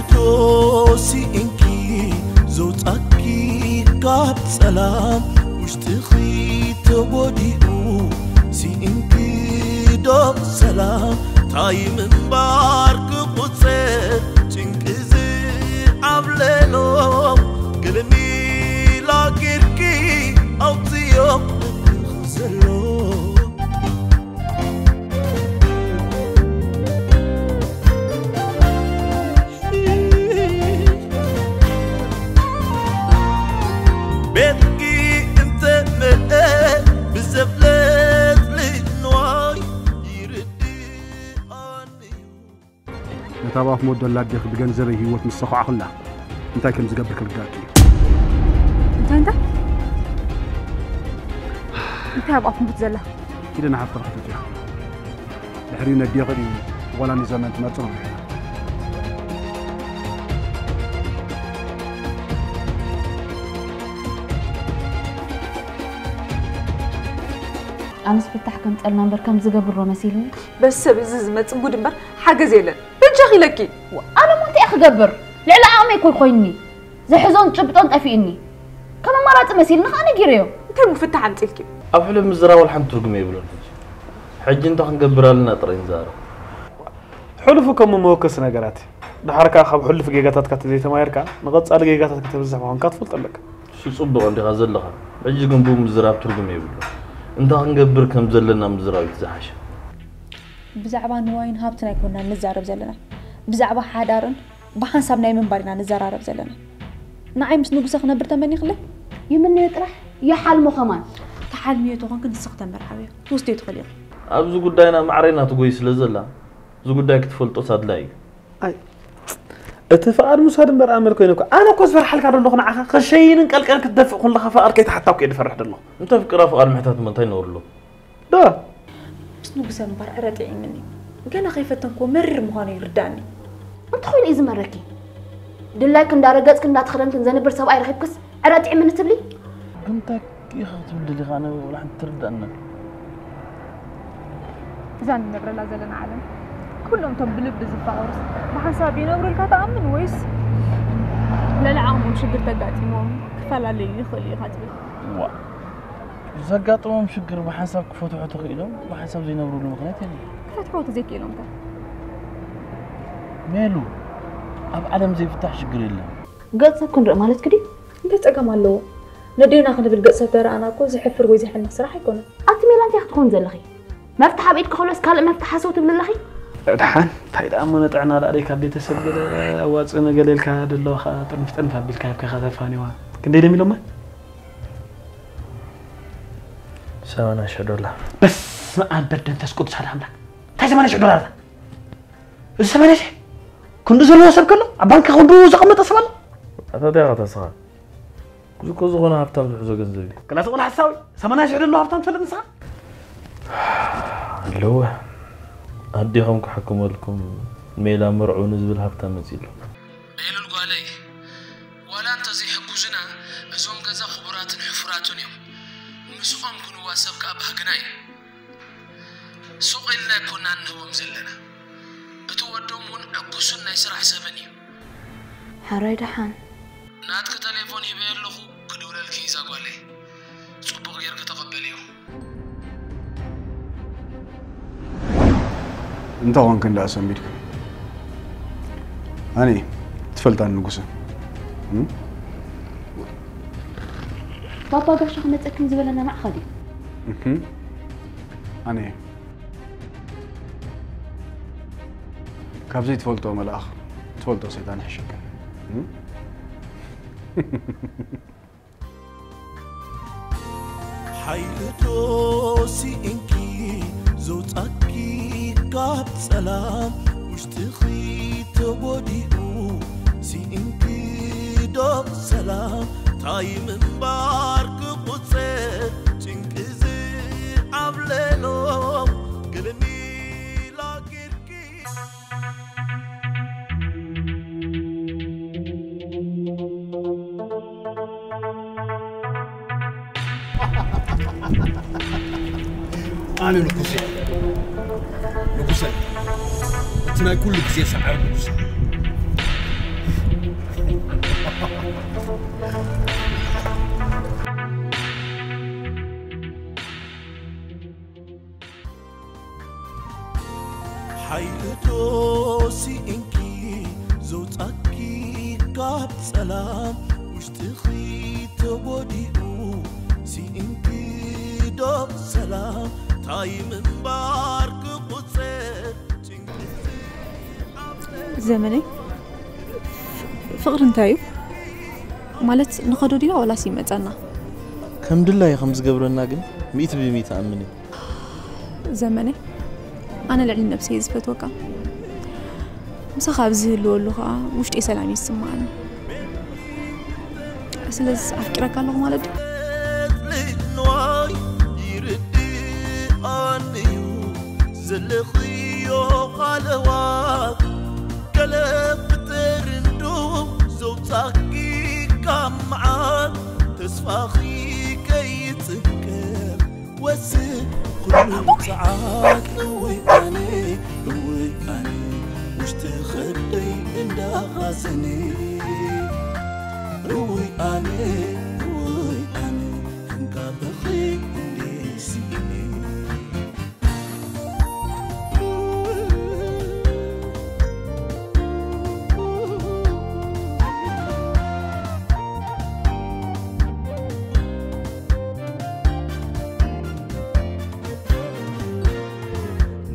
توسي إنكي زوت أكي كاب سلام مش تخي توديو سي إنكي دو سلام تاي من بارك بوتسر تنكزي عبلنو قلمي لاكيركي أو تيوب تخزلو تابع في مود ولا دخل بجنزري هي وقت مسخوع خلا أنت كم زجبرك الجاكي أنت تابع في مود زلا كده أنا حاطط رحت فيها الحرينا دي غري ولا نزام أنت ما تروح أمس فتح كنت قال نمبر كم زجبره مسيلين بس بزز ما تقول نمبر حاجة زيلا لكي وانا ما انت اخجبر لعل عامي كل خويني زي حزون تشبطون تقفيني كم مرات مسيلنا انا جيريو انت مفتح عن تلكي اب حلم مزراول حنت رقمي يبلون حج انت خنقبر لنا طرين زارو حلفكم موكس نغراتي دحركا خب حلف جيجاتاتك زي تمايركا نغص على جيجاتاتك تبزح معهم كاتفل طلك شي صبغ عندي غازلها حج جنبو مزراب ترقمي يبلون انت خنقبر كم زلنا مزراول زحش بزعبا نواين هابتنا يكون نزارب زلنا بزعبا حدارن بحساب نايمن بارنا نزارب زلنا نعي مس نغسخ نبر تمن يخله يمن يطرح يحلمو خمان تحلمي تو كن سخت مرحبا توستي تخلي ابز غداينا معرينا تغوي سلازلا ز غداي كتفلطو سادلاي اي اتفقاد مساد مرا امر كاينك انا كوز فرحل كادو نخنا اخا خشينن قلقل كتدفق كل خفار كيت حتاو كيد فرح دلو انت فكر فقال محتات من تاي نورلو دا بس نغسخ نبر ارتعي مني كان خيفتنكو مر مهاني يرداني انت خوين اذا مركي دلاك ندارغصك نداتخدمك زنبر سبعي رخيبكس عراتعي من تبلي انت كي خاطب دلي غانا ولا حد تردانا زان نبر لا زلنا عالم كلهم تبلب زفاورس بحسابي نبر لك تامن ويس لا عامهم شجر تقاتيمهم كفلا لي يخلي خاطبي وا زقاطوهم شجر بحساب كفتحو تخيلهم بحساب زي نبروا المغنيات يعني فتحوت زي كيلومتر مالو اب عالم زي فتح شجر يلا قصه كنرى مالت كدي انت تقام الله ندينا خلي بالقصه ترى انا كو زحفر وزي حنا صراحه يكون انت ميلان تاخذ كون زلخي مفتاح بيدك خلاص قال مفتاح صوت بلخي دحان تايد امنه طعنا لاريك ادي تسبل واصنه قليلك ادلو خاطر مفتنفا بالك هبك خذفاني وا كندي دمي لما سوانا شدولا بس ان بدن تسكت سلامك تسمعني شو دولار تسمعني كنت زلوا سبكلو ابانك كنت زقمت اسمع اتادي غتا صح كوزكو زغنا هبطان زو جنزبي كلا تقول حساوي سمعني شو دولار هبطان فلن صح لو اديهم كحكم لكم ميلا مرعون زبل هبطان مزيلو ليل الغالي ولا انت زي حكوزنا ازوم غزا خبرات حفراتون يوم مسقم كنوا واسبك ابهغناي سوق لنا كنا نهوم زلنا اتودومون عقوسنا يسرح سبني حراي دحان ناتك تليفون يبير لخو كدول الكيزا قالي صبغ غير كتقبليو انت هون كن لا سميتك اني تفلت عن نقصه بابا باش خمت اكن زبلنا مع خدي اني كابزي تفولتو ملاخ تفولتو سيدان حشك حيلتو سي انكي زوت اكي كاب سلام مش تخي توديو سي انكي دو سلام تاي من بارك بوتسر تنكزي عبلنو قلمي أنا نقصي نقصي أنا كل شيء صعب نقصي رب سلام مشتخي تبوديو سينكي دو سلام تايم بارك قصر زمني فقر نتايو مالت نقدو دينا ولا سيمتنا كم دلاي خمس قبرنا كن 100% امني زمني انا العلم نفسي زفتوكا مسخاب زهلو اللغة مش تي سلامي السمعان أسلس أفكرك اللغة مالد مش تخدي إنها غازني روي أني روي أني كنت تخيل نسيني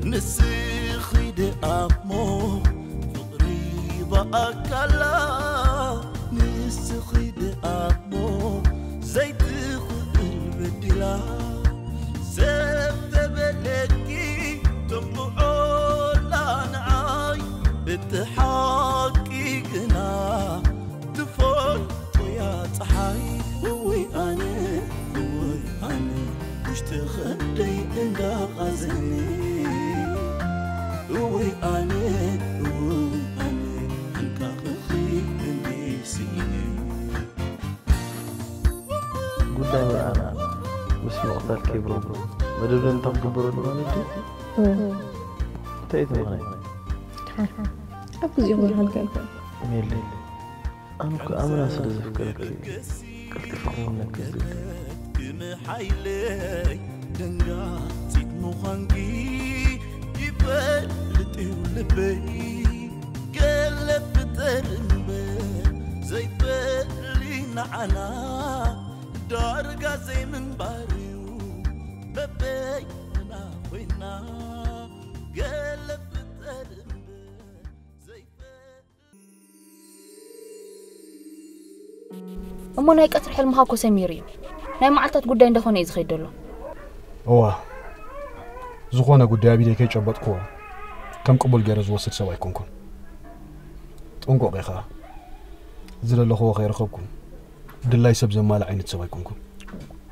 نسيخي دي أمو أكلا نسخي دأبو زيت خذ بدلا زبت بلكي تمعول نعاي بتحاكي جنا تفول ويا صحاي وي أنا مش تخلي إنك غزني وي أنا لا أنا بسم الله كبروا بدون أن تكبروا الوالد تأذن معي أبوز يقول هالكلام ميلي أنا كأمر أسرد أفكارك كنت فخورنا كذب حيلي دنجا تيت مخانجي يبقى لتولبي قلب ترنبي زي بقلي نعنا دارغا زي من باريو ببي انا وينا قلب ترنبي زي اما ناي قطر حلم هاكو سميري ناي معلتات غداي اندخونه يزخيدلو اوه زخونه غداي بيدي كاي چبطكو كم قبول جرز وسد سواي كونكون طنقو قيخا زللو خو خير خبكم دلله يسب زمال عينت سوى يكونكم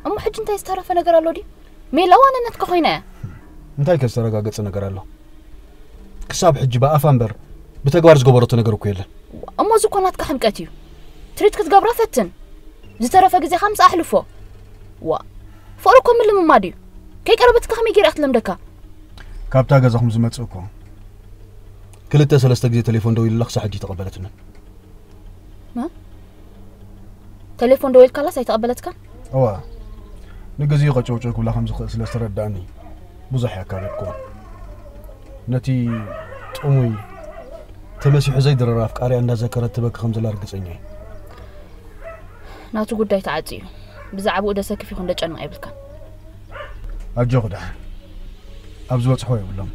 أما حج أنت يستعرف أنا قرالو دي ميلا وأنا نتك خوينا أنت هيك استرجع قلت أنا قرالو كساب حج بقى فانبر بتجوارز جبرت أنا قرو كيلا أما زوكونات كحم كاتيو تريد كتجبر فتن زترف أجزاء 5 أحلفوا وفوركم اللي من مادي كي قربت كحم يجير أتلم دكا كابتا جزاء 500 سوكم كل التسلسل استجزي تليفون دوي اللخص حجي تقبلتنا ما تليفون دويل كلا سيتقبلتك؟ أوه نجزي قتشوتش كلها 5 سلسلة بزح يا كاريكو نتي أمي تمسيح زيد رافق أري أن ذكرت تبك 5 لارقسيني ناتو قداي تعاتي بزعبو إذا ساكي في خندج أنا قبلك أجغدا أبزوات حوي ولا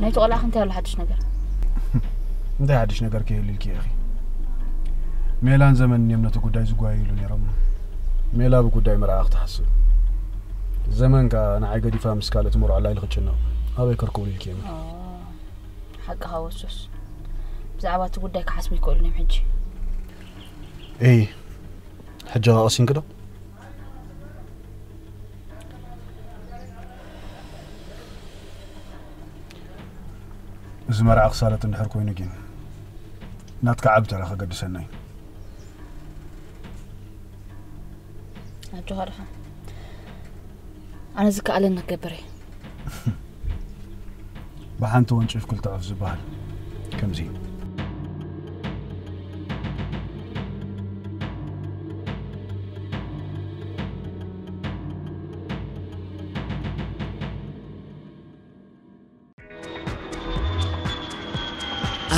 نايت ولا أنت ولا حدش نجار. أنت حدش نجار كي يقول لك يا أخي. ميلان زمن يمنا تقول دايز قايلون يا رم. ميلا بقول داي مرا أخت حسن. زمن كأنا عاجدي فاهم سكالة مر على الخشنة. أبي كركولي الكيمي. حق هاوسوس. بزعبات تقول دايك حسب يقولني محجي. إيه. حجها أصين كده. زمر عقصالة النهر كوينجين ناتك عبت على خد سنين أجوهرها أنا زك على إنك جبري بحنت ونشوف كل تعرف زبال كم زين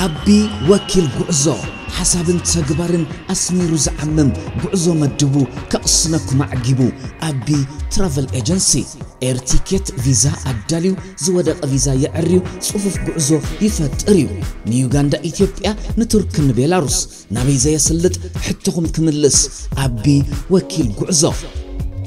أبي وكيل جوزو حسب تجبرن أسمير زعمم جوزو مدبو كأصنك معجبو أبي ترافل إيجنسي إرتيكت فيزا أدليو زودق فيزا يعريو صفوف جوزو يفتريو نيوغندا إثيوبيا نترك بيلاروس نبي زي سلت حتىهم كملس أبي وكيل جوزو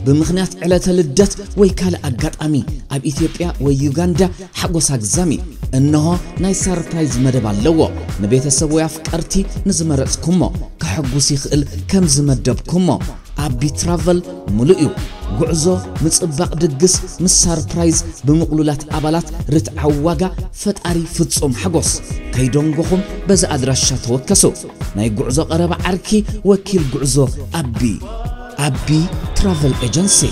بمغنيات على تلدت ويكال أجات أمي أب إثيوبيا ويوغندا حقو ساكزامي إنها ناي ساربرايز مدبال لوا نبيت السويا فكرتي نزمرتكما كحقو سيخل كم زمدبكما أبي ترافل ملئو جعزو متصبق دقس مس ساربرايز بمقلولات أبالات رتعواجا فتقري فتصوم حقوس كيدونغوهم بزا أدرشات وكسو ناي جعزو قرب عركي وكيل جعزو أبي ترافل إيجنسي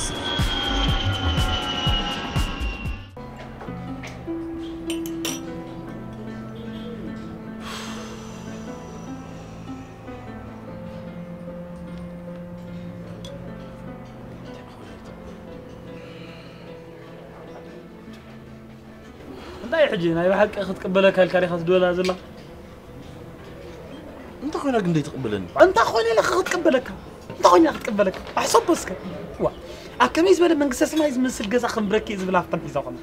لا يحجينا يا حق اخذ قبلك هالكاري خاص دوله زلا انت خويا قندي تقبلني انت خويا لك اخذ قبلك انت خويا اخذ قبلك احسب بسك وا اكميز بلا منقسس ما يزمسل غزا خنبرك يزبل هفتم يزقنا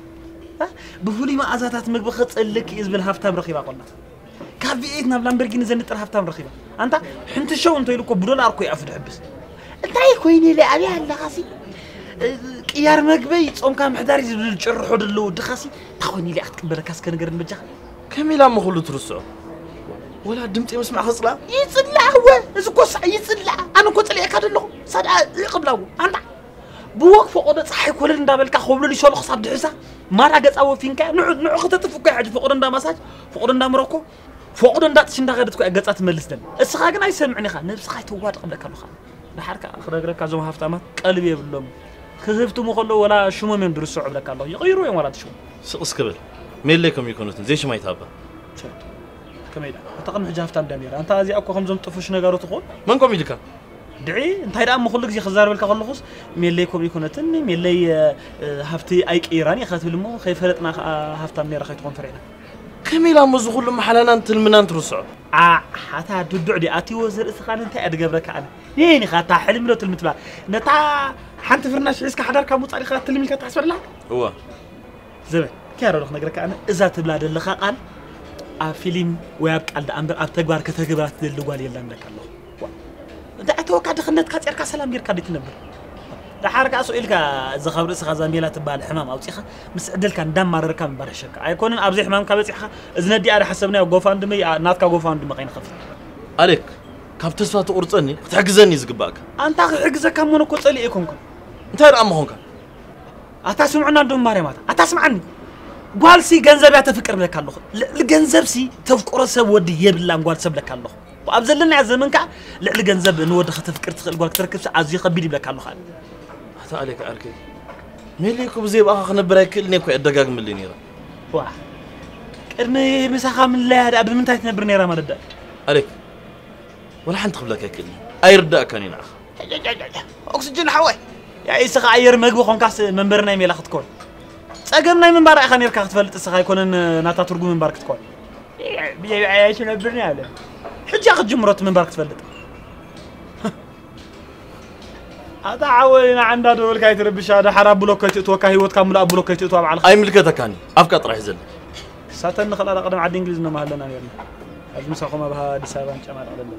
ها بفولي ما ازاتات مغب خطلك يزبل هفتم رخيبه قلنا كابيت ناب لامبرجيني زين طر هفتم رخيبه انت حنت شو انت يلكو بدولار كو يافد حبس انت يكويني لي عليه الله خاصي يار مقبي تصوم كان محداري يجرحو دلو دخاسي تخوني لي اختك بركاس كنغير نبجخ كميلا ما خلو ترسو ولا دمتي مسمع خصلا يصلع هو اسكو صح يصلع انا كنت لي كادلو صاد يقبلوا انا بوقف فقد صحي كل اندابلك خبلو لي شلو خصاب دحسا ما راغصاو فينك نوع ختتفك حاج فقد اندا مساج فقد اندا مركو فقد اندا تشي اندا غدتك غصات ملسدن اسخا غنا يسمعني خا نفسخا تواد قبلك خا بحركه خرغركا زوم هفتامات قلبي يبلهم كذبتم وخلوا ولا شو من درسوا عبلك الله يغيروا يوم ولا شو سقص قبل مين ليكم يكونوا زيش ما يتابع كميلا أعتقد حجافت عن دمير أنت هذه أكو خمسة طفش نجارو تقول منكم يلك دعي أنت هيدا أم خلك زي خزار بالك خلص مين ليكم يكونوا تني مين لي هفتي أيك إيراني خاطر المو خايف هلتنا هفت دمير خايف تكون فرينا كميلا مزغول لما حلنا أنت المنان درسوا حتى هتدعي دي أتي وزير استخان أنت أتقبلك أنا يعني خاطر حلم لو تلمتبع نتا حنت فرناش عيسك حدارك موت علي خلاص تلميلك تحسب لك هو زين كيرو لك نقرك انا اذا تبلاد اللي قال فيلم ويبقى عند امبر ابتغبار كتغبرات دلوال يلا عندك الله انت اتوقع دخلتك كثيرك سلام غيرك ديت نبر دحرك اسئلك اذا خبرس خزاميلا تبال حمام اوصيخه مسعدلك اندمررك من برشك ايكون ابزي حمامك بصيخه اذا ندي على حسبنا غوفاندمي ناتك غوفاندمي قين خف عليك كاب تسفات قرصني تحجزني زغباك انت حجزك منو كوصلي يكونكم انت رأم هونك اتسمعنا دوم مريمات اتسمعني غوال سي غنزب يتفكر لك الله لغنزب سي تفكر سب ودي يبلان غوال سب لك الله وابزلنا يا زمنك لغنزب نود تفكر تخل غوال تركب عزي خبيد لك الله حتى عليك اركي مليكم زي باخ نبرك لني كو ادغاغ ملني را واه قرني مسخه من لا اد من تاع تنبر نيره ما رد عليك ولا حنت قبلك اكلني ايرداك انا اخ اكسجين حوي يا إسخ عير مجبو خم كاس منبرنا يميل أخذ كون. أجمعنا منبر أخان يركح تفلت إسخ يكونن ناتا ترجو منبرك تكون. بيعيش منبرنا عليه. حد يأخذ جمرات منبرك تفلت. هذا عوالنا عندنا دول كايت ربش هذا حرب بلوكات توكاهي وتكمل أبو بلوكات توابع على. أي ملكة تكاني. أفكار راح يزل. ساتن خلنا قدم عاد إنجليز نما هلنا يلا. أجمع سخوما بها دسابان كمان على الله.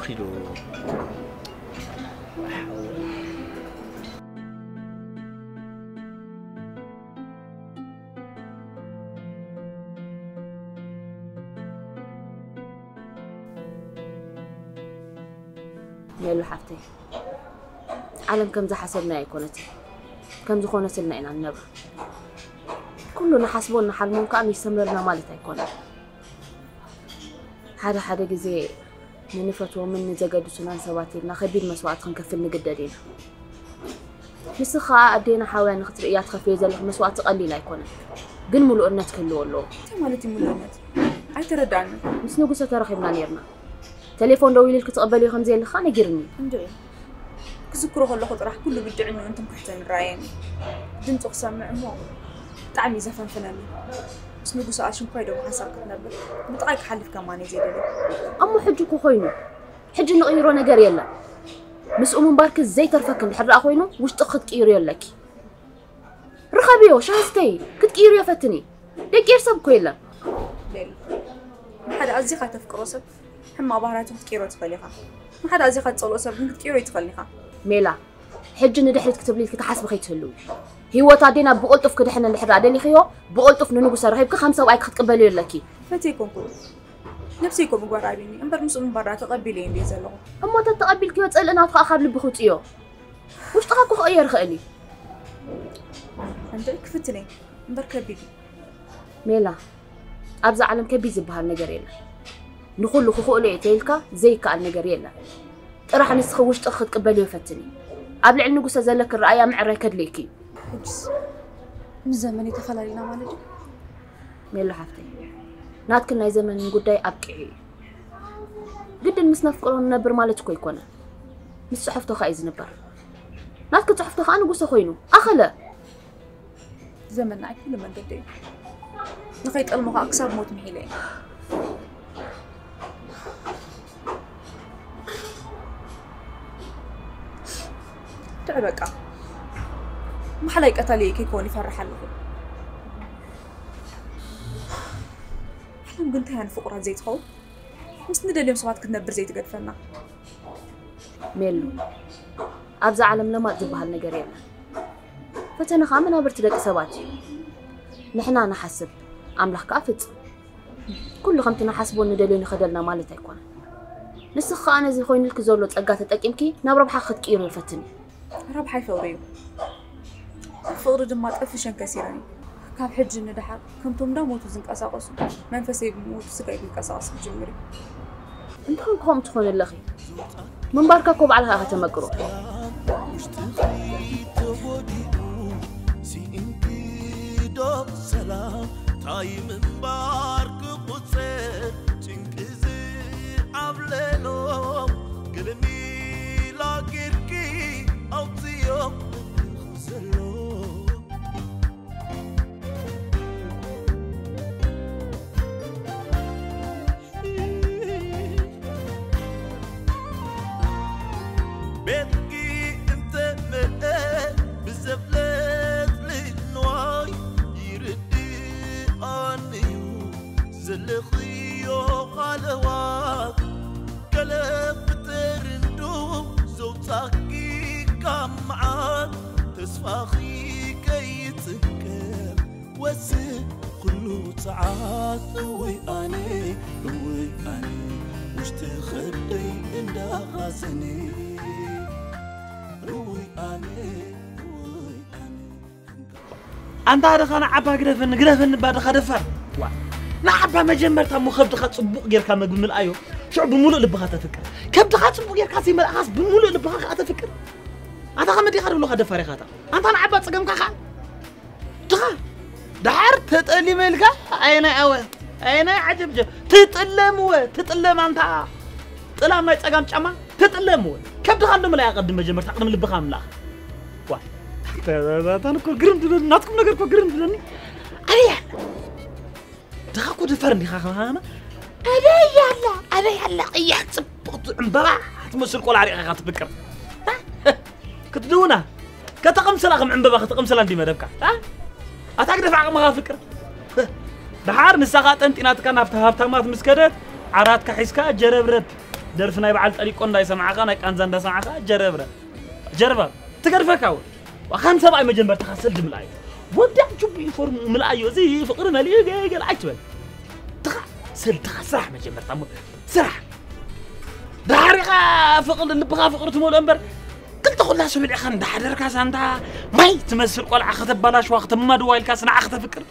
أخيلو. يا لحفتي عالم كم ذا حسبنا يكونتي كم ذا خونت لنا إنا النبر كلنا حسبونا حلمون كأن يستمرنا مالت يكون حدا جزي من نفرت ومن زجاج سنان سواتينا خبير مسواتكم كفل مقدرين نسخة أدينا حوالي نختر إيات خفية زلك مسوات قليلة يكون قل ملؤنت كله والله مالتي ملؤنت أعترض عنه بس نقصة ترخبنا نيرنا تليفون دوي لك تقبلي خمزين اللي خاني قرني ندعي كذكروا هاللحظة راح كله بيدعي إنه أنتم كحتين رايين دمتوا قسام مع أموال طعمي زفن فنامي سنقول سأشم كيدو حسب كتنبه متعايك حلف كمان يزيد لي أما حجك وخينه حج إنه قيرونا جري يلا مسؤوم مبارك زي ترفكم الحرق أخوينه وش تأخذ كير يلاك رخبيو شاستي كنت كير يا فتني ليك كير سب كيلا ليل ما حد أزيقه تفكر وصل هم عباراتهم كيرو تفليها ما حد أزيقه تصل وصل هم كيرو يتفليها ميلا حج إنه دحلت كتب لي كتحسب خيتهلو هو تعدينا بقولتف كده إحنا نحرق عدني خيو بقولتف ننو بسرعة يبقى 5 وعيك خد قبل يلاكي فتيكم كل نفسيكم مقربيني أمبر مسؤول برا تقبلين لي زلهم أما تتقبل كي تسأل أنا أتخاخر لي بخوت إياه وش تخاكو خير خالي أنت كفتني أمبر كبيبي ميلا أبزع علم كبيز بهالنجارينا نقول له خو لي عتيلك زيك على النجارينا راح نسخوش تأخذ قبل يفتني قبل عن نقص زلك الرأي مع ركض ليكي حجس من زمني تفلالينا مالجي ميلا حفتي ناتك ناي زمن قداي أبكي قد مسنف قرون نبر مالت كوي كونا مس صحفته خايز نبر ناتك صحفته خانو قصة خوينو أخلا زمن عيك لما قدي نقيت المغا أكساب موت محيلي تعبك ما حلايك أتاليك يكون يفرح لكم حلم قلتها نفقرات زيت خوف بس ندى اليوم صوات كتنبر زيت قد فنا ميلو أبزع علم لما تبها لنا قريبا فتنا خامنا برتلك سواتي نحنا نحسب عملك كافت كل خمتنا حسبوا ندى اليوم خدلنا مالتا يكون نسخ أنا زي خوين لك زولو تلقات تأكيمكي نبرا بحاخد كيرو الفتني ربحي يفوريو فوري دمات أفشان كثيراني كاب حج الندحر كمتم دموت وزنك أساقسو منفسي بموت وسكاي بالكساس بجمري انتم كم تخون اللخي من باركاكو بعلها هتمكرو أنت هذا أنا عبا جرفن جرفن بعد خدفر، نعبا مجمر تامو خبط خد صبوق غير كم من الأيو، شو بمولو لبها تفكر، كبت خد صبوق غير كاسي من الأخص بمولو لبها خد تفكر، أنت خمتي خارو لو خدفر خاتا، أنت أنا عبا تسقم كخا، تخا، دحر تتقلي ملكا، أنا أول، أنا عجب جو، تتقلموا، تتقلم أنت، تلا ما تسقم شما، تتقلموا، كبت خد من الأيو قدم مجمر تقدم لبها ملا. أنا كل قرنت لنا ناتكم نقدر كل قرنت لنا عليه تخاكو تفرني خاخا أنا عليه هلا أيه تبقط عمبرة تمسك ولا عريق خاطب بكر كنت دونا كتقم سلاقم عمبرة كتقم سلام دي ما دبكة أتعرف عقم خاف فكر بحار نساقات أنت ناتك أنا فتهابتها ما تمسكت عرات كحسكا جربرب درفنا يبعد طريق أنا يسمع خانا كأنزان دسمع خا جربرب تقرفك أول وخمسة سبعة مجنبر تخسر دم العين ودع شوف يفرم من العيو زي فقرنا ليه جاي عجبا تخسر تخسرح مجنبر تامو سرح دحرقة فقر اللي بغا فقرة مول أمبر قلت أقول لها شو اللي خان دحرر كاس عندها ماي تمسر قول أخذ بلاش وأخذ ما دوايل كاس أنا أخذ فكر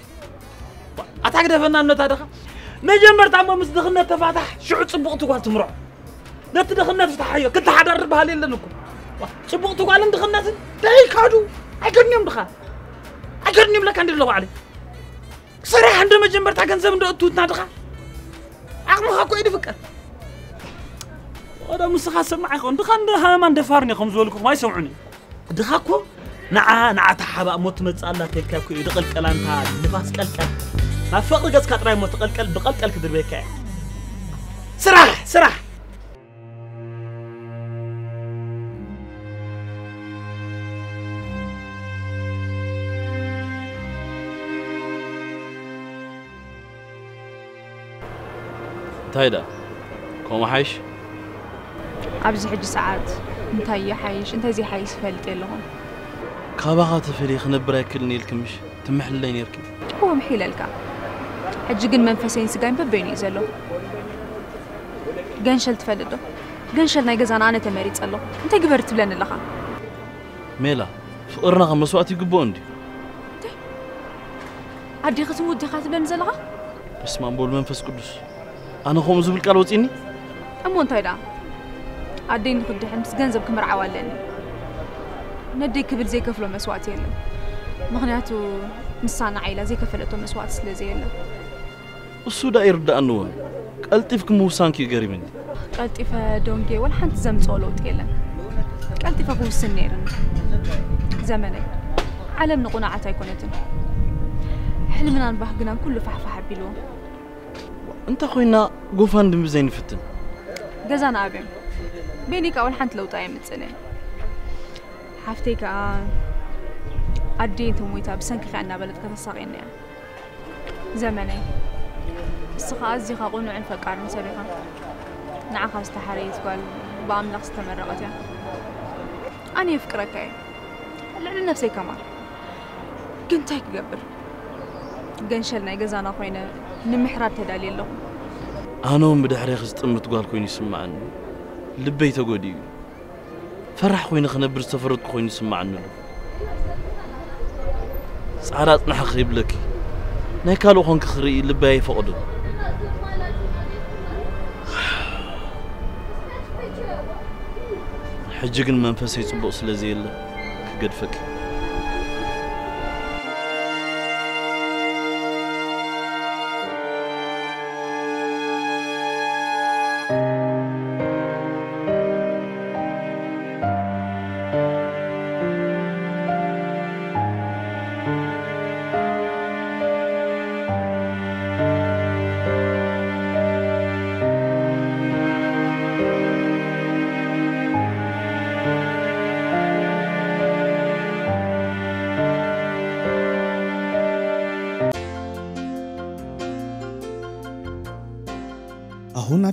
أتعرف أن أنا تدخل مجنبر تامو مصدقنا تفتح شو تصبغت وقال تمرع لا تدخلنا تفتح حيو كنت حدر بهالليل لنكم صبغت قال عند الناس دايك هادو اكرني مدخا اكرني ملك عند الله عليه سرح عند مجمر تاكنزم عند اتوتنا دخا اقمها كو يدفكر ودا مسخا سمع يكون دخا ما ندفارني خمس ولكم ما يسمعوني دخاكو نعا تعبا موت مصاله تكاكو يدخل كلانتا نفاس كلكل ما فقد جزك ترى متقلقل بقلقل كدر بيك سرح سرح تايدا كم حيش؟ أبزح حج ساعات أنت هي حيش أنت زي حيش فلت لهم كابغات فليخ نبرك النيل كمش تمحلين يركب هو محيل الكا حج جن منفسين سجاين ببيني زلوا جنشل تفلدو جنشل نيجزان أنا تمريت زلوا أنت جبرت بلن اللخا ميلا فقرنا خمس وقت يجبوندي عدي خصمو دي خاطب بلن زلوا بس ما نقول منفس قدس أنا خمس بالكالوت إني أمون تايدا عدين خد حمس جنزب كمرعى ولاني ندي كبر زي كفلو مسواتي له مغنياتو مصانع عيلة زي كفلتو مسوات سلا زي له السودا يرد أنو قلتيفك موسانكي قريب مني قلتيف دونجي ولا حنت زم صولوت يلا قلتيف أبو السنير زمني علم نقناعة تايكونتن حلمنا نبهقنا كله فحفح بيلو أنت خوينا قوفان دم زين فتن جزان أبيم بينك أول حنت لو طايمت سنة حفتيك أديتهم ويتاب سنك خلنا بلد كتصاقيني زمني الصخاز دي خاقونو عن فكار مسابقا نعاقب استحريت قال بام نقص تمرقتها أنا يفكرك أي لعل نفسي كمان كنت هيك قبر قنشلنا جزان أخوينا نمحرات تدالي لهم أنا ومدحري خزت أمت قال كويني سمعني لبيت أقودي فرح خوينا خنبر سفرت خويني سمعني له سعرات نحقيب لك ناكالو خنك خري لباي فقدو حجق المنفسي يصبق سلازيل قد فكر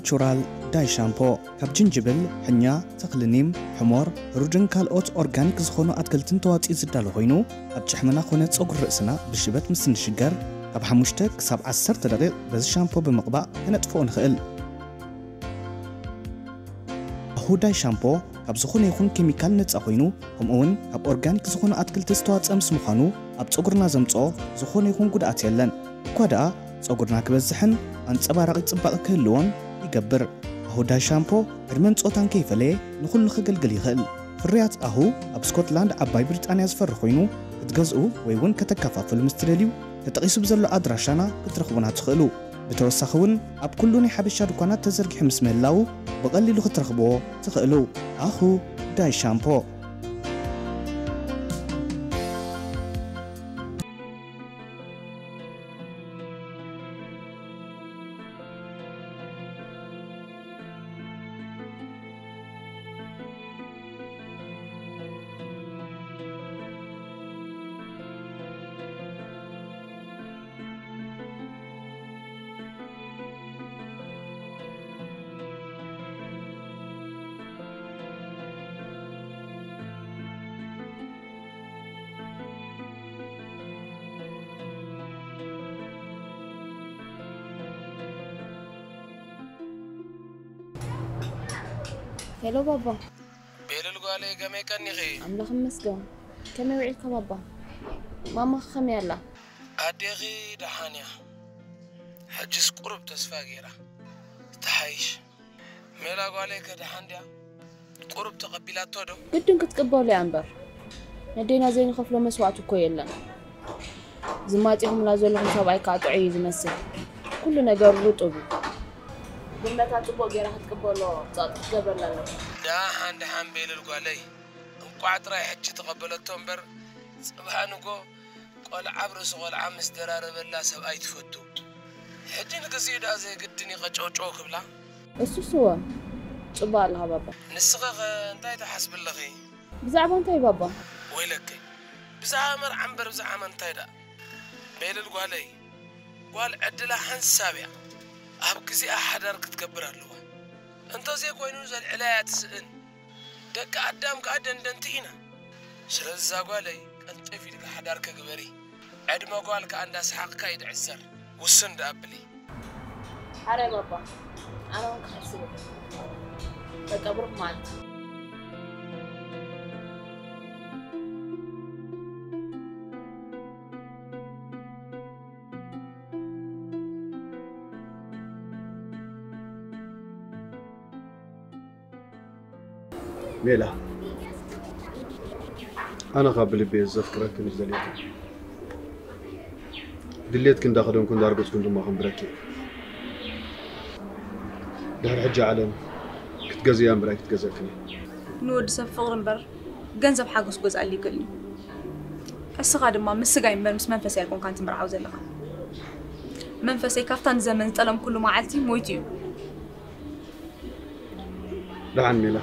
شورال داي شامبو كاب جنجبل حنيا تقلنيم حمور رجن كالوت اورغانيك زخونو اتكلتن تواتي زدال خوينو ابچحمنا خونه صقر راسنا بشبت مسن شجر كاب حموشتك 7-10 دقيق بز شامبو بمقبا كنطفو نخيل هو داي شامبو كاب زخونو يكون كيميكال نص خوينو همون كاب اورغانيك زخونو اتكلت استواصم سمخانو اب صقرنا زمصو زخونو يكون قدات يلن كودا صقرنا كبزحن انصبارق صباق كلون يكبر هو دا شامبو ارمن صوتان كيفله نخل خجلجل يخل فريات اهو اب سكوتلاند اباي بريطانيا يسفر خوينو تغزو ويون كتكافافل مستريليو تتقيسو بزلو ادراشانا كترخبونا تخلو بترسخون اب كلوني حبشا دكانات تزرق حمس مهلاو بقليلو كترخبو تخلو اهو دا شامبو هلو بابا بيلو قالي كمي كني خي عمله خمس قوم كمي وعيك بابا ماما خم يلا ادي غي دحانيا حجس قرب تسفا غيره تحيش ميلا قالي كدحانديا قرب تقبلات تودو قدن كتقبلوا لي انبر ندينا زين خفلو مسواتو كو يلا زماطيهم لا زولهم سبعي كاطعي يمسك كل نجر رطوبي قلنا تطبو غيره تقبلوا تصدق قبلنا دا عند حنبيل القالي انقعت رايح حج تقبلتهم بر صباحنكو قلع برس قلع مسترار بالله سبأيت فتو حجين قصيدة زي قدني قجوجوك بلا السوسوة طبالها بابا نسقق انتي تحسب اللغي بزعمة انتي بابا ويلك بزعمة عنبر بزعمة انتي دا بيل القالي قال عدلها حن سابع أبكي زي أحد أركت كبره له أنت زي كوينوز العلاج سئن دك قدام قدن دنتينا شرز قالي أنت في أحد أرك كبري عد ما قال كأن أسحاق كيد عزر والسند أبلي حرام بابا أنا ما كحسبه تكبر مات. ليلى أنا قابل البيت زفكرك من زليتك دليت كنت أخذهم كنت أرقص كنت ما أخذهم بركي دهر حجة علم كنت قزي أمبرا كنت قزاكني نود سب فغر مبر قنزب حاقص قز قال لي قلي السغاد ما مسقا يمبر مس منفسي يكون كانت مرعوز اللغة منفسي كافتان زمن تلم كله ما عالتي مويتيو لا عن ميلا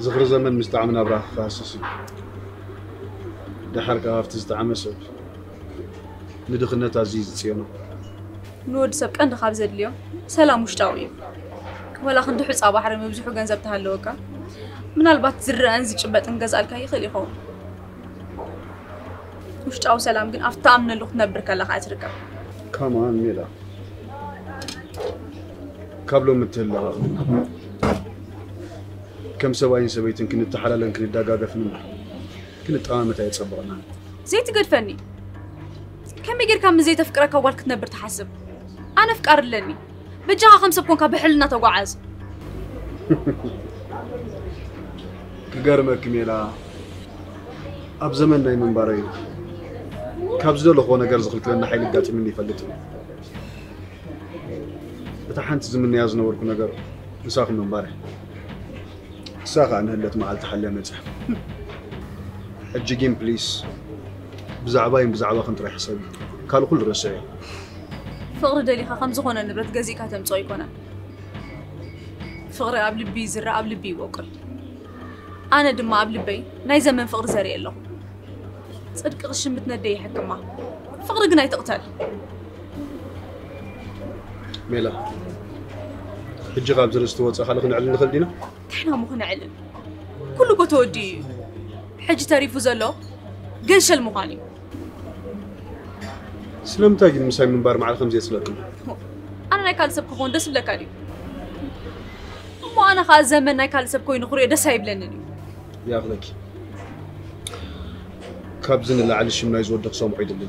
زغر زمن مستعمل أبراه فاسسي دحرك أفت استعمل سب ندخلنا تعزيز سينا نود سب كأن خاب زد اليوم سلام مشتاوي ولا خند حس أبو حرام يبزح وجنزب تهلوكا من البات زر أنزك شبت أنجز على كي خلي خون مشتاو سلام جن أفتام نلوخ نبرك الله خاترك كمان ميلا قبله متلا كم سواين سويت يمكن التحلل يمكن الدقاقة في الماء كنت قامت هي تصبرنا زيت قد فني كم يقدر كم زيت أفكرك أول كنت نبر تحسب أنا أفكر لني بجاها خمسة بكون كبحلنا توعز كجرمك ميلا أب زمن ناي من بري كابز دول أخوانا جرزخ لك لأن حيل قاتي مني فلتني بتحنت زمن يازنا وركنا جر مساق من بري ساقع نهلت مع التحلي مزح الجيم بليس بزعباين بزعبا خنت رايح حسابي قالوا كل رسائل فقر دلي خمس خونا نبرت غازي كاتم صايكونا فقر قبل بي زر قبل بي وقل انا دم قبل بي ناي زمن فقر زري له صدق قش متندي حكمه فقر قناي تقتل ميلا حجي غاب زر استوصى خلق نعلن خلدينا احنا مو نعلن كله بتودي حجي تعرفوا زلو قنش المغاني سلام تاجي مساي من بار مع الخمسه يسلكم انا ناي كالسب كون دس بلا كالي مو انا خا زمن ناي كالسب كون خوري دس هايبلنني يا اخلك كابزن اللي على الشمنا يزودق صوم عيد لنا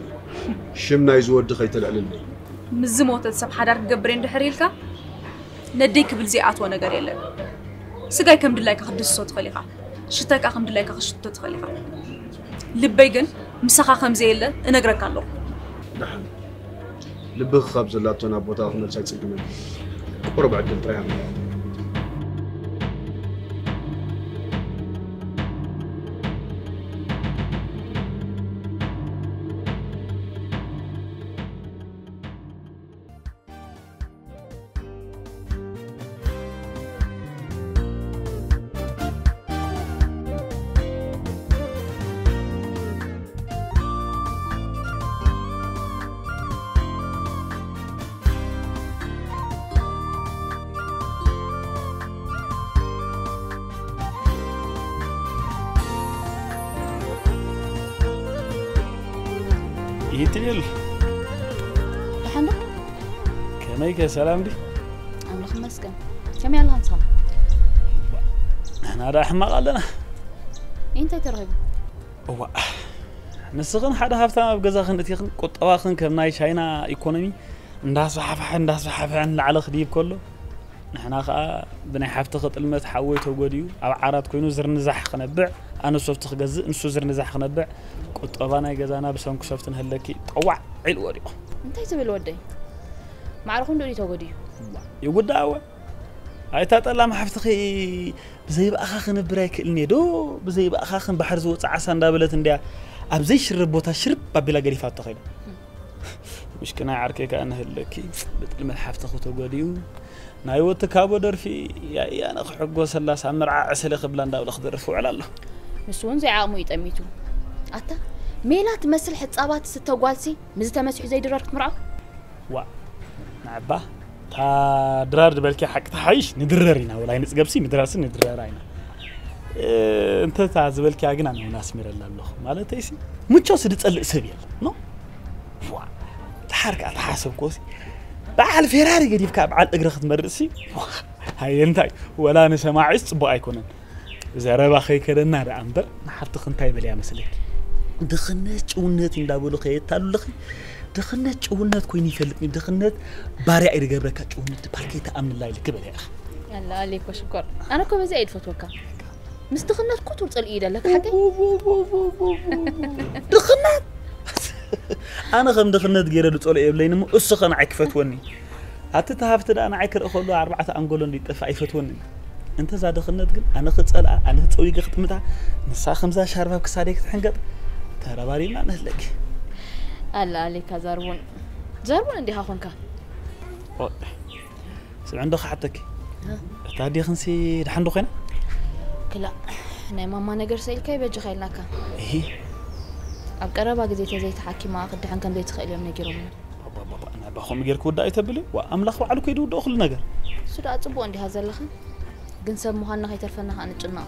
الشمنا يزودق يتلع لنا مزموت تسب حدار قبرين دحريلكا نديك بالزيات وانا غير يلك سجاي كم دلايك اخد الصوت خليقه شتاك اخم دلايك اخ شتت خليقه لبي كن مسخا خم زي يله انغرك الله دحن لبي خاب زلاتونا بوتا اخنا تشاك صدمن ربع دل طريام سلام دي أنا خمسكن كم يلا هنصل أنا راح ما قالنا أنت ترغب هو نسقن حدا هفتنا بجزاخ نتيخن قطواخن كمناي شاينا إيكونومي الناس حفح الناس حفح عن العلاقة خديب كله نحنا خا بنا حفت خط المت حويت وجوديو عرض كونو زر نزح خنبع أنا صوفت خجز نسو زر نزح خنبع قطوانا جزانا بس هم كشفتن هلاكي طوع علو وريق أنت تبي الودي معرفون دوري توجدي. يقول دعوة. أنت تطلع محفتخي بزيب أخاخن براك الندو بزيب أخاخن بحر زوت عسان دابلت نديا أبزي شرب وتشرب بلا قريفة تخيل مش كنا عاركة كأنه الكي بتقل محفتخو تقوليو نايو تكابو درفي يا أنا حقو سلاس عمر عسل قبلان دابل أخضر رفوع على الله مسون زي عامو يتأميتو أتا ميلات مسل حتى أبات ستة وقالسي مزت مسح زي درارك مرأة وا نعبه درار بالك حق تحيش ندررينا ولا نسقبسي مدراسن ندررينا انت تعز بالك اجنا ناس مير الله مالتي سي متشو ستطلق سبيل نو وا تحرك اتحاسب كوسي بعل فيراري قديف كاب على اجر خت مرسي هاي انت ولا انا سماعي صبو ايكونن اذا ربا خي كدنا دا انبر نحط خنتاي بليا مسلك دخنت ونت اندابلو خيتالخ دخنت ونت كوين يفلقني دخنت باري ايرغبرك ونت باركيت امن الله لكبل يا اخ يلا عليك وشكر انا كوم زيد فتوكا مستخنت كنت طل ايد لك حقي دخنت انا غم دخنت غير طل ايبلينم اسخن عكفتوني حتى تهفت انا عكر اخلو اربعه انغولون يطفى يفتوني انت زاد دخنت كن انا خصلع انا تصوي غختمتا نسا خمسه شاربه كساديك تحنقط ترى بارينا نهلك الله عليك زربون زربون عندي هاخونك او سل عندك حتك تادي خنسي دحندو خينا كلا انا ماما نجر سيلك يبج خيلناك اي ابقربا غزي تزيت حكي ما قد حنكم زيت خيل يوم نجرهم بابا انا باخوم غيرك وداي تبلي واملخ وعلك يدو دخل نجر سدا صبو عندي هازلخ كن سموها لنا خيترفنا انطنا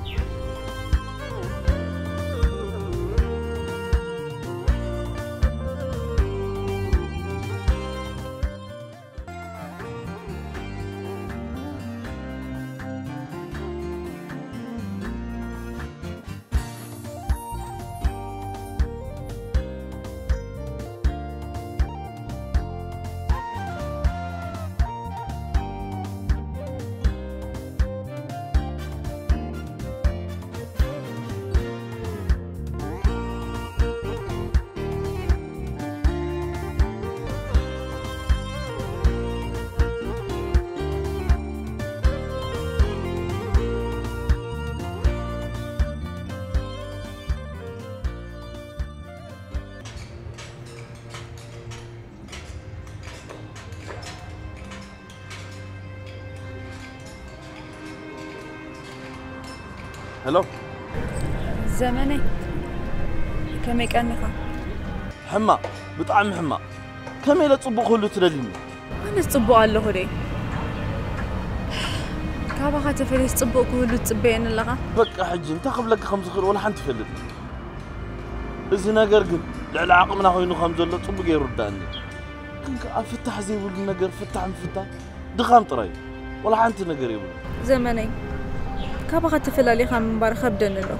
هلو زمني كم يكأنك حما بطعم حما كم يلا تصبو كله تدلني أنا تصبو على هوري كابا خاطر فليس تصبو كله تصبين اللغة بك حجي أنت قبلك 5 خير ولا حنت فلت إذا نجر قل على عقمنا هينو 5 ولا تصبو غير رداني كنك أفتح زي ولد نجر فتح دخان طري ولا حنت نجر يبون زمني كابا خاتفل علي خام بارخ بدن له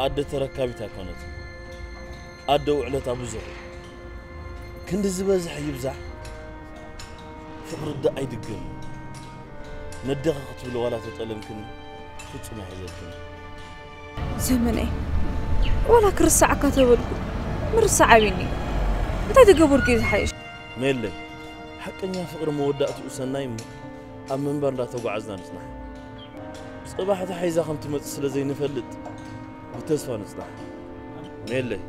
عدة تركابتها كانت عدة وعلت أبو زهر كنت الزبازح يبزح فقر الدق يدقني ندق خطب الولات تتألم كني شو تسمع هذا زمني ولا كرس عكته ولد مرس عايني متى تجبر كذا حيش ملي حكني فقر مودات وسنايم أمن برلا توقعزنا نصنح صباح تحيزا خمت متسلة زي نفلت بتسفى نصنح ميلي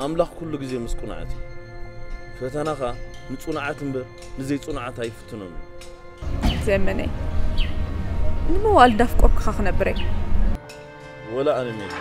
أملاخ كل جزي مسكونعاتي فتناخا نتصونعات مبر نزي تصونعات هاي فتنون زمني نمو والدفك أبخاخ نبري ولا أنا ميلي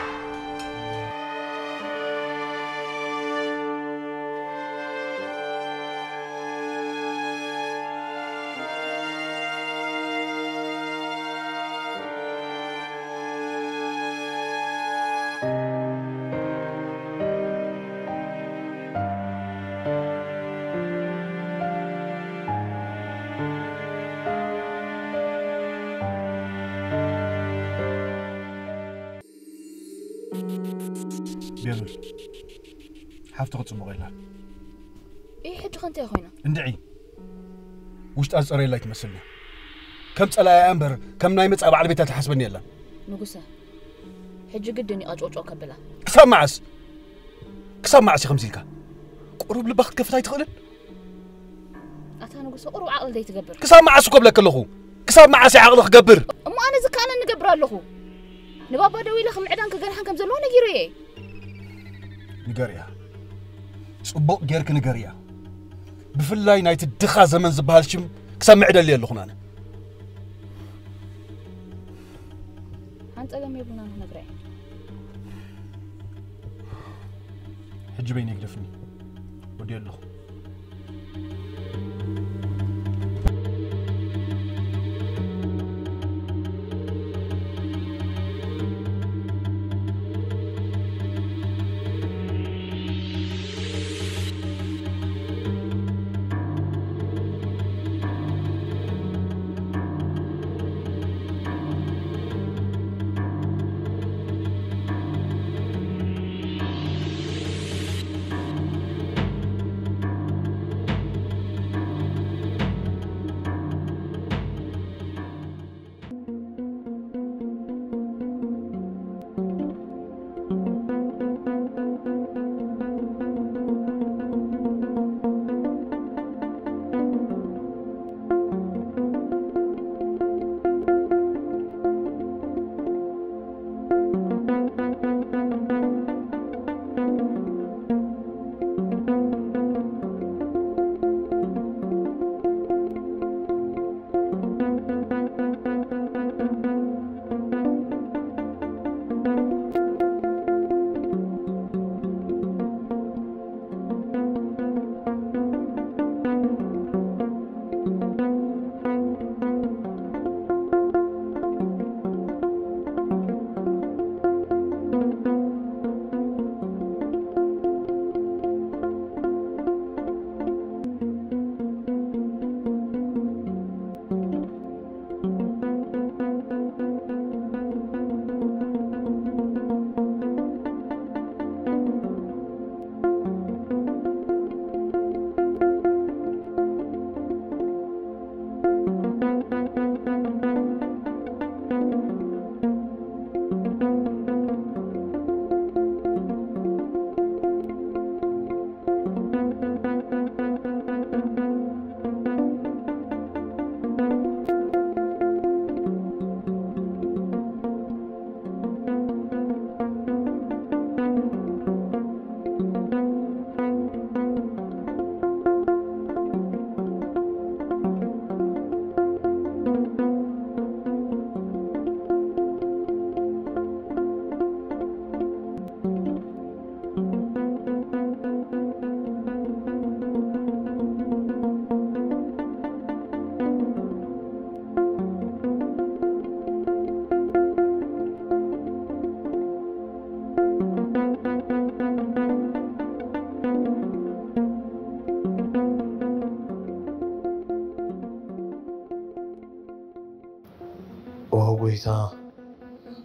بيرن حافتو تصمو غيلا اي حد خنت يا خوينا اندعي وش تأثر لك مسلنا كم صلاة انبر كم ناي مصاب على بيتها تحسبني يلا نغوسه حج قدني اجوجو كبلا سمعس كسمعس خمسيلك قرب لبخت كفتاي تخلل اتا نغوسه قرب عقل دي تغبر كسمعس كبلك لخو كسمعس عقلك كغبر اما انا زكانه نغبر لخو نبابا دويله خمعدان كغنحن كم زلو نغيريه نغيريا صبق غيرك نغيريا بفلاي نايت الدخا زمن زبال شم كسمع دل يلو خنانه انتقام يبونا نغري حج بيني يقدفني ودي يلو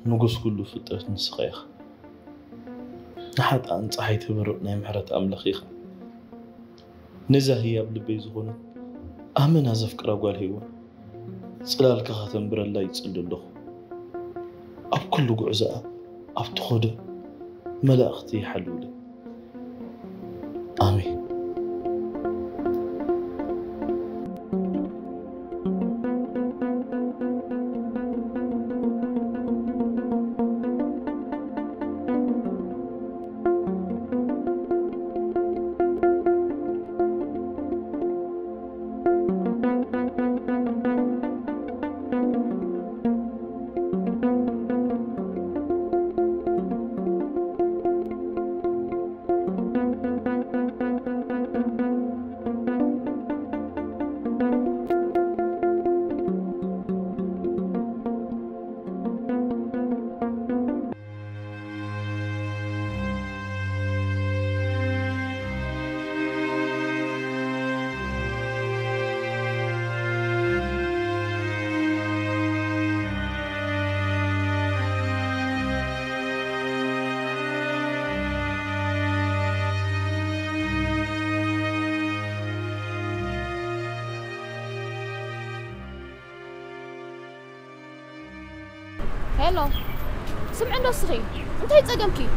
نقص كله في الطريق نسخيخ حتى أنت صحيت برؤنا محرت أملخيخ نزاهية بلبي زغنت أمن هذا فكرة قال هو صلالك ختم بر الله يصل له أب كل قعزاء أب تخده ملا أختي حلوله آمين يلا سمعنا الصغير انت يتقمكي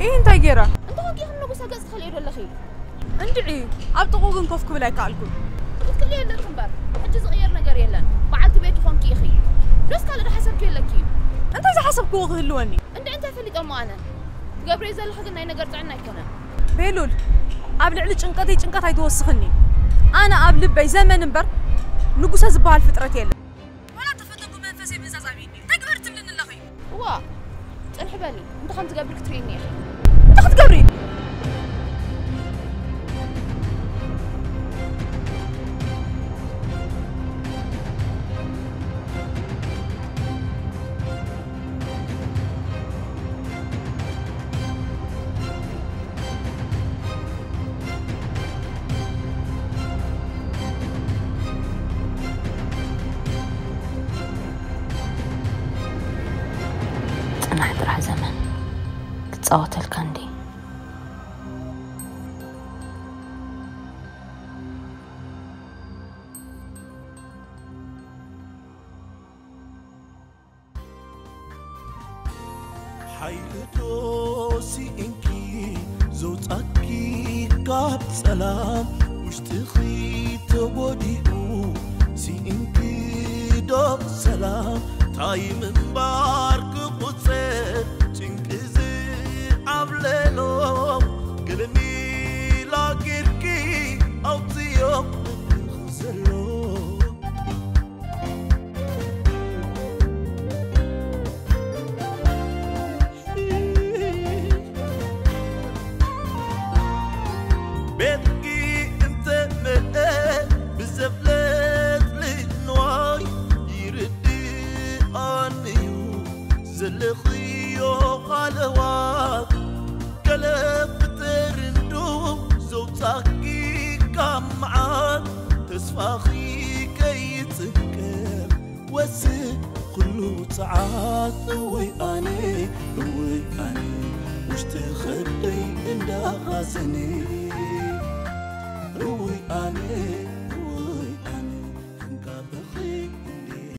ايه انت غيره انت هوكي خنو قصا قص تخلي له لخي اندعي اب طقوقن كوف كبلاي كالكم قلت لي لكم باب حجي صغير نغير يلا بعلت بيت خنكي اخي بس قال انا حسبك لكي انت اذا حسبك وغلوني انت فليت ام انا تقبري زال حقنا ينغر طعنا كنا بيلول اب لعلي چنقتي چنقتاي توسخني انا اب لبي زمن امبر نغوسه زبال فطرت يلا وا تنحب علي انت خمت قبلك تريني يا اخي انت خمت قبري صوت الكندي حيلتو سينكي زوت اكي كاب سلام وشتخي توديو سينكي دو سلام تايم بارك بوصه لو قلمي لاقيكي او طيب خسرو بيتكي انت مقى بزفلت لجنواي يردي انيو زلخيو خلوات لفترندو زوتاكي كمعان تسفاخي كي تنكر وسي كله تعات وياني وياني وش تخدي اندا غازني